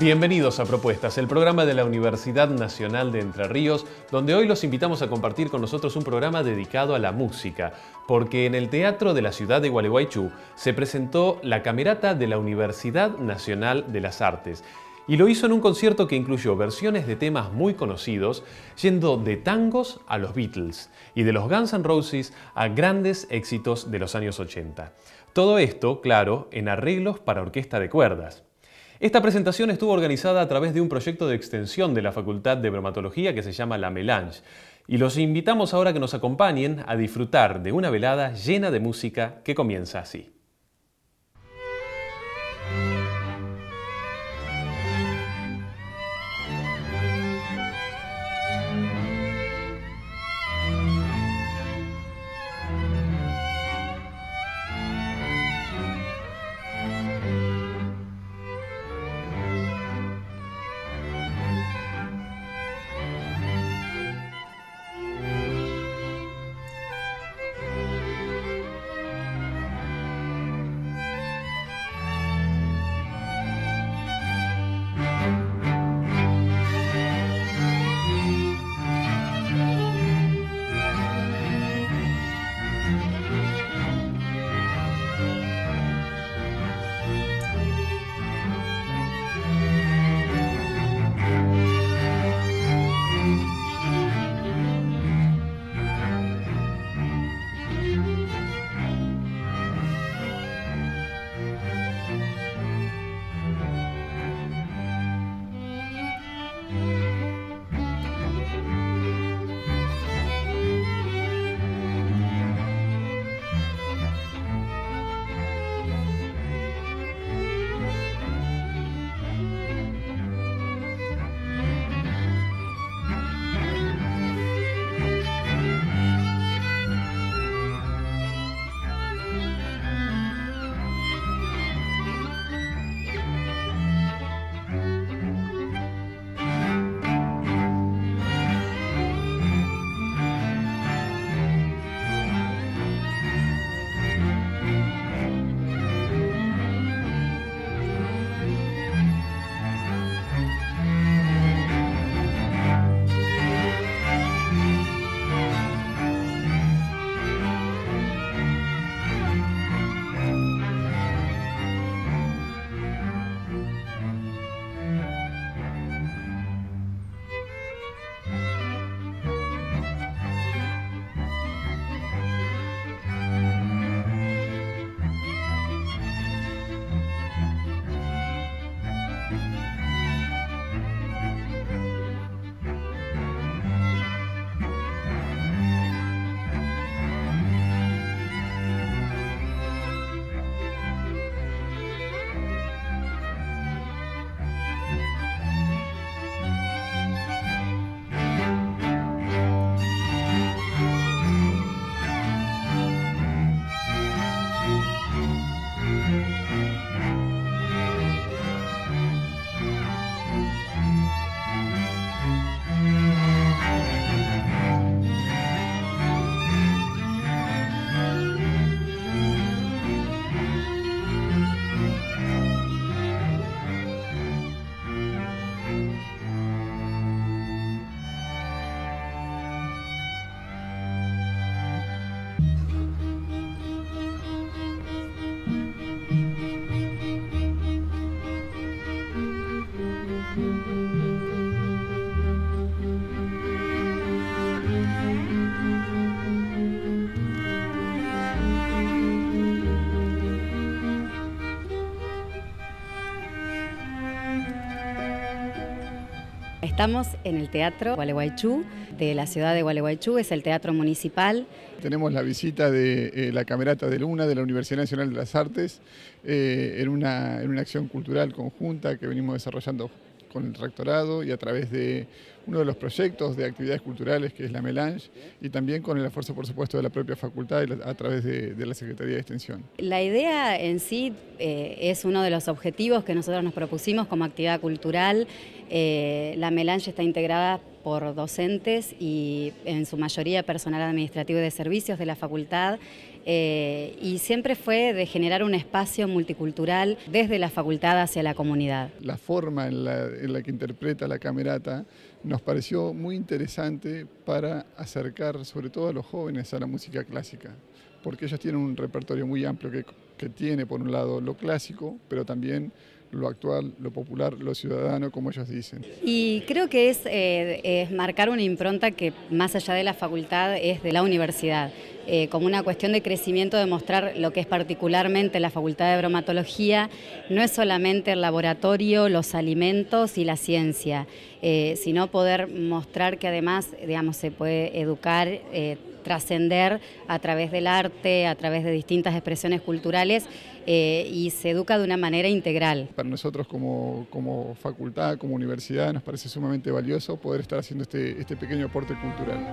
Bienvenidos a Propuestas, el programa de la Universidad Nacional de Entre Ríos, donde hoy los invitamos a compartir con nosotros un programa dedicado a la música, porque en el Teatro de la Ciudad de Gualeguaychú se presentó la Camerata de la Universidad Nacional de las Artes, y lo hizo en un concierto que incluyó versiones de temas muy conocidos, yendo de tangos a los Beatles y de los Guns N' Roses a grandes éxitos de los años 80. Todo esto, claro, en arreglos para orquesta de cuerdas. Esta presentación estuvo organizada a través de un proyecto de extensión de la Facultad de Bromatología que se llama La Mélange. Y los invitamos ahora a que nos acompañen a disfrutar de una velada llena de música que comienza así. Estamos en el Teatro Gualeguaychú, de la ciudad de Gualeguaychú, es el teatro municipal. Tenemos la visita de la Camerata UNA de la Universidad Nacional de las Artes, en una acción cultural conjunta que venimos desarrollando con el rectorado y a través de uno de los proyectos de actividades culturales que es la Mélange y también con el esfuerzo, por supuesto, de la propia facultad a través de la Secretaría de Extensión. La idea en sí es uno de los objetivos que nosotros nos propusimos como actividad cultural. La Mélange está integrada por docentes y en su mayoría personal administrativo y de servicios de la facultad, y siempre fue de generar un espacio multicultural desde la facultad hacia la comunidad. La forma en la que interpreta la Camerata nos pareció muy interesante para acercar sobre todo a los jóvenes a la música clásica, porque ellos tienen un repertorio muy amplio que tiene por un lado lo clásico, pero también lo actual, lo popular, lo ciudadano, como ellos dicen. Y creo que es marcar una impronta que más allá de la facultad es de la universidad, como una cuestión de crecimiento, de mostrar lo que es particularmente la Facultad de Bromatología, no es solamente el laboratorio, los alimentos y la ciencia, sino poder mostrar que además, digamos, se puede educar, trascender a través del arte, a través de distintas expresiones culturales, y se educa de una manera integral. Para nosotros como facultad, como universidad, nos parece sumamente valioso poder estar haciendo este pequeño aporte cultural.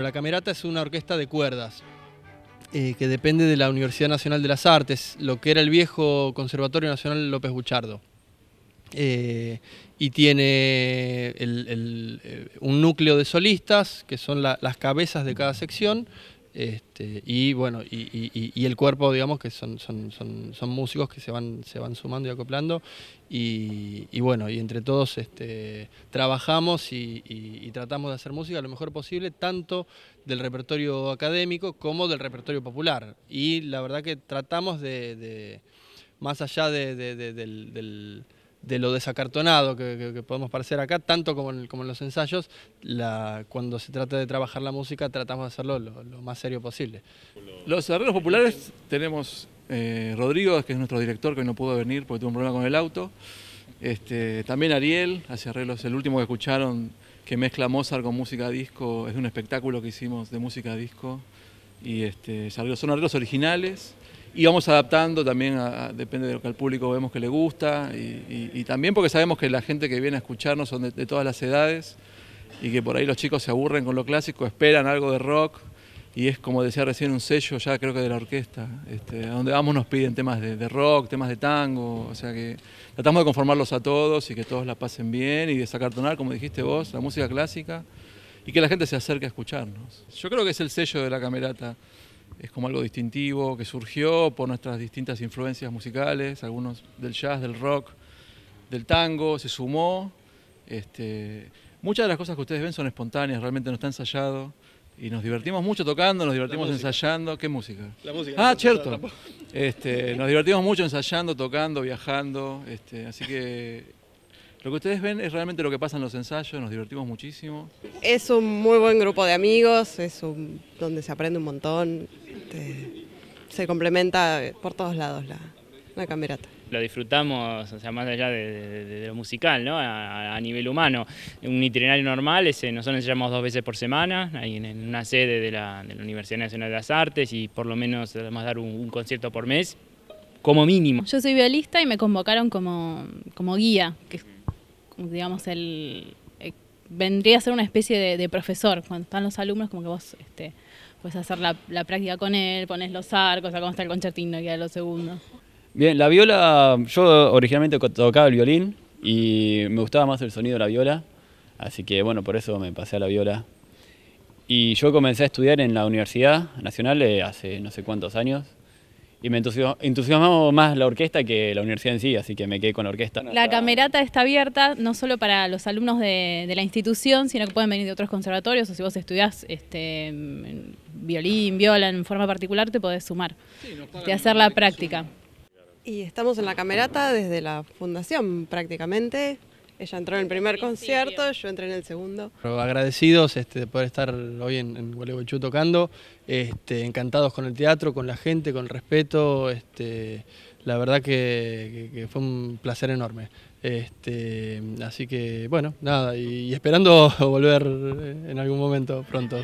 La Camerata es una orquesta de cuerdas que depende de la Universidad Nacional de las Artes, lo que era el viejo Conservatorio Nacional López Buchardo. Y tiene un núcleo de solistas, que son las cabezas de cada sección, y bueno, y el cuerpo, digamos, que son músicos que se van sumando y acoplando, y bueno, y entre todos trabajamos y tratamos de hacer música lo mejor posible, tanto del repertorio académico como del repertorio popular, y la verdad que tratamos de más allá de lo desacartonado que podemos parecer acá, tanto como en los ensayos, cuando se trata de trabajar la música tratamos de hacerlo lo más serio posible. Los arreglos populares tenemos Rodrigo, que es nuestro director, que no pudo venir porque tuvo un problema con el auto. También Ariel hace arreglos, el último que escucharon que mezcla Mozart con música disco, es un espectáculo que hicimos de música disco, y son arreglos originales. Y vamos adaptando también, depende de lo que al público vemos que le gusta, y también porque sabemos que la gente que viene a escucharnos son de todas las edades, y que por ahí los chicos se aburren con lo clásico, esperan algo de rock, y es, como decía recién, un sello ya creo que de la orquesta. A donde vamos nos piden temas de rock, temas de tango, o sea que tratamos de conformarlos a todos y que todos la pasen bien y desacartonar, como dijiste vos, la música clásica y que la gente se acerque a escucharnos. Yo creo que es el sello de la Camerata, es como algo distintivo que surgió por nuestras distintas influencias musicales, algunos del jazz, del rock, del tango, se sumó. Muchas de las cosas que ustedes ven son espontáneas, realmente no está ensayado. Y nos divertimos mucho tocando, nos divertimos ensayando. ¿Qué música? La música. Ah, cierto. Nos divertimos mucho ensayando, tocando, viajando. Así que lo que ustedes ven es realmente lo que pasa en los ensayos, nos divertimos muchísimo. Es un muy buen grupo de amigos, es donde se aprende un montón. Se complementa por todos lados la Camerata. Lo disfrutamos, o sea, más allá de lo musical, ¿no? A nivel humano. Un itinerario normal, nosotros ensayamos 2 veces por semana, ahí en una sede de la Universidad Nacional de las Artes, y por lo menos además dar un concierto por mes, como mínimo. Yo soy violista y me convocaron como guía, que es, digamos, vendría a ser una especie de profesor. Cuando están los alumnos, como que vos puedes hacer la práctica con él, pones los arcos, acá está el concertino, que era lo segundo. Bien, la viola, yo originalmente tocaba el violín y me gustaba más el sonido de la viola, así que bueno, por eso me pasé a la viola. Y yo comencé a estudiar en la Universidad Nacional hace no sé cuántos años y me entusiasmó más la orquesta que la universidad en sí, así que me quedé con la orquesta. La Camerata está abierta no solo para los alumnos de la institución, sino que pueden venir de otros conservatorios, o si vos estudiás violín, viola en forma particular, te podés sumar y hacer la práctica. Y estamos en la Camerata desde la fundación prácticamente. Ella entró en el primer concierto, yo entré en el segundo. Agradecidos de poder estar hoy en Gualeguaychú tocando, encantados con el teatro, con la gente, con el respeto. La verdad que fue un placer enorme. Así que bueno, nada, y esperando volver en algún momento pronto.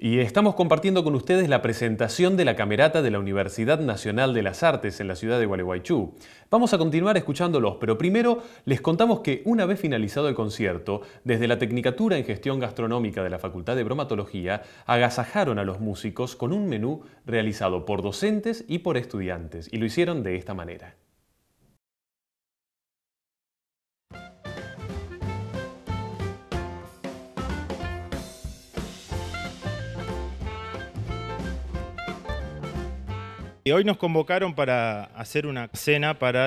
Y estamos compartiendo con ustedes la presentación de la Camerata de la Universidad Nacional de las Artes en la ciudad de Gualeguaychú. Vamos a continuar escuchándolos, pero primero les contamos que una vez finalizado el concierto, desde la Tecnicatura en Gestión Gastronómica de la Facultad de Bromatología, agasajaron a los músicos con un menú realizado por docentes y por estudiantes, y lo hicieron de esta manera. Hoy nos convocaron para hacer una cena para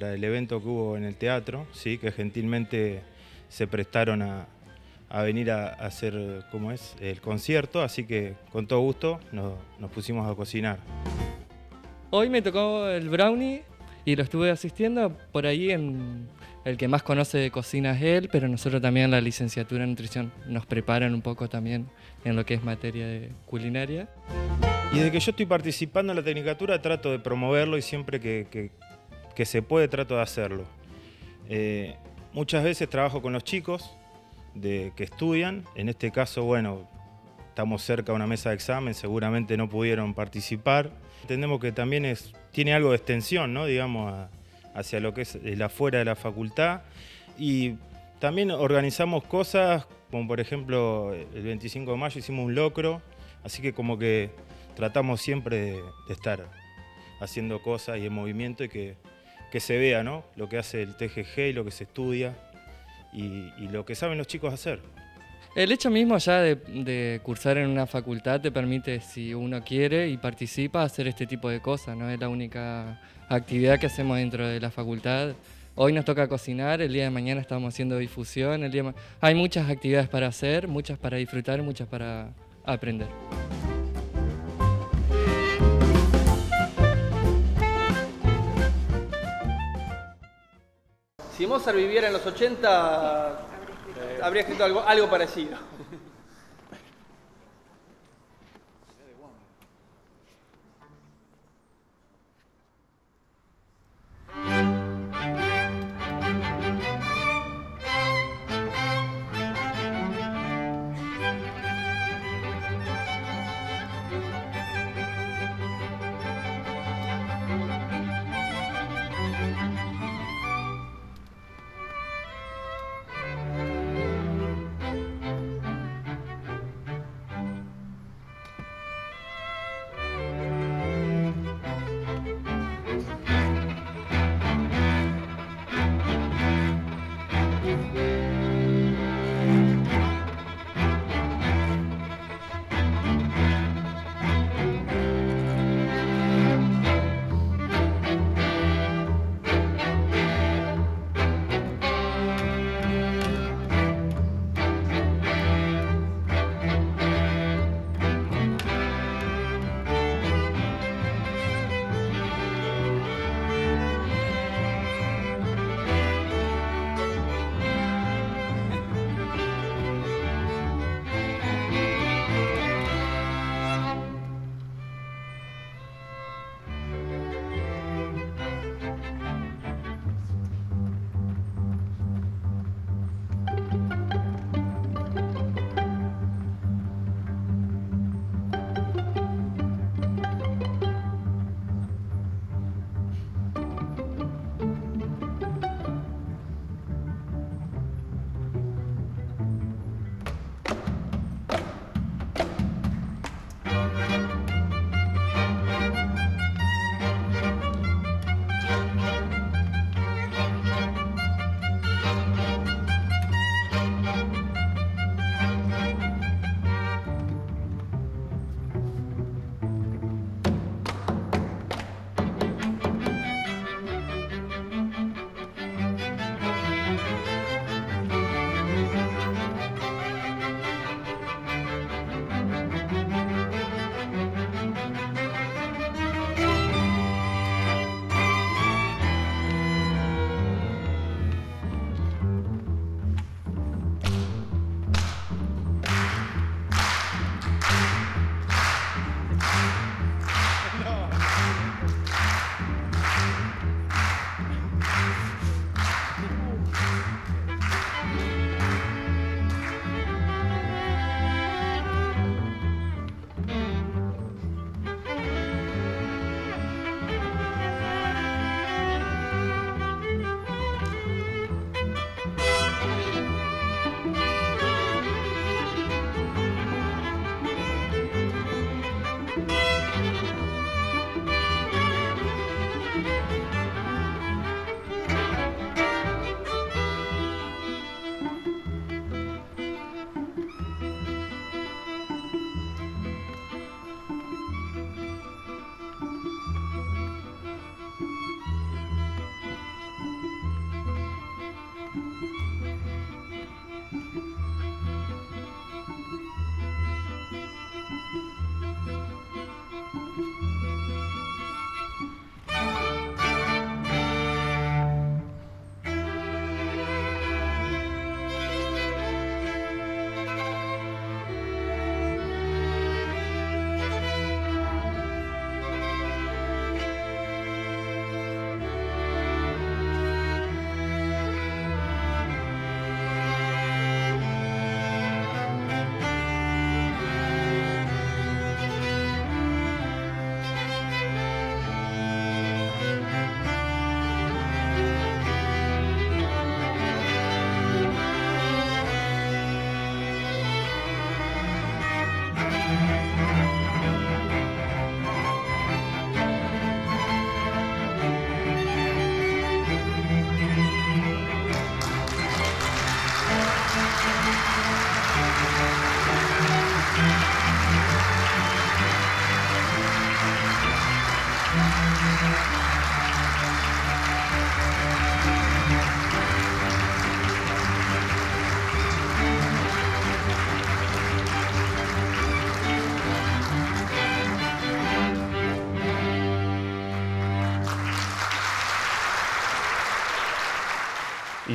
el evento que hubo en el teatro, ¿sí? Que gentilmente se prestaron a venir a hacer ¿cómo es? El concierto, así que con todo gusto nos pusimos a cocinar. Hoy me tocó el brownie y lo estuve asistiendo por ahí, el que más conoce de cocina es él, pero nosotros también la licenciatura en nutrición nos preparan un poco también en lo que es materia de culinaria. Y desde que yo estoy participando en la Tecnicatura trato de promoverlo y siempre que se puede trato de hacerlo. Muchas veces trabajo con los chicos que estudian. En este caso, bueno, estamos cerca de una mesa de examen, seguramente no pudieron participar. Entendemos que también tiene algo de extensión, ¿no? Digamos, hacia lo que es el afuera de la facultad. Y también organizamos cosas, como por ejemplo el 25 de mayo hicimos un locro, así que como que tratamos siempre de estar haciendo cosas y en movimiento y que se vea, ¿no? Lo que hace el TGG y lo que se estudia y lo que saben los chicos hacer. El hecho mismo ya de cursar en una facultad te permite, si uno quiere y participa, hacer este tipo de cosas, ¿no? Es la única actividad que hacemos dentro de la facultad. Hoy nos toca cocinar, el día de mañana estamos haciendo difusión, hay muchas actividades para hacer, muchas para disfrutar, muchas para aprender. Si Mozart viviera en los 80, habría escrito algo parecido.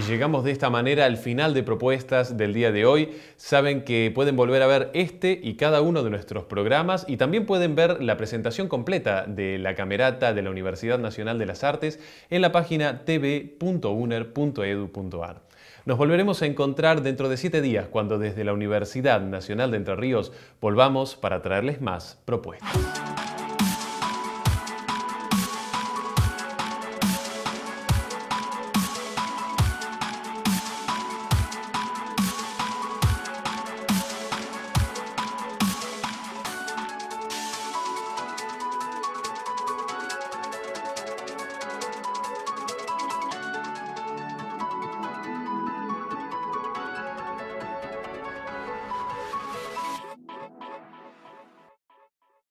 llegamos de esta manera al final de Propuestas del día de hoy. Saben que pueden volver a ver este y cada uno de nuestros programas y también pueden ver la presentación completa de la Camerata de la Universidad Nacional de las Artes en la página tv.uner.edu.ar. Nos volveremos a encontrar dentro de 7 días cuando desde la Universidad Nacional de Entre Ríos volvamos para traerles más propuestas.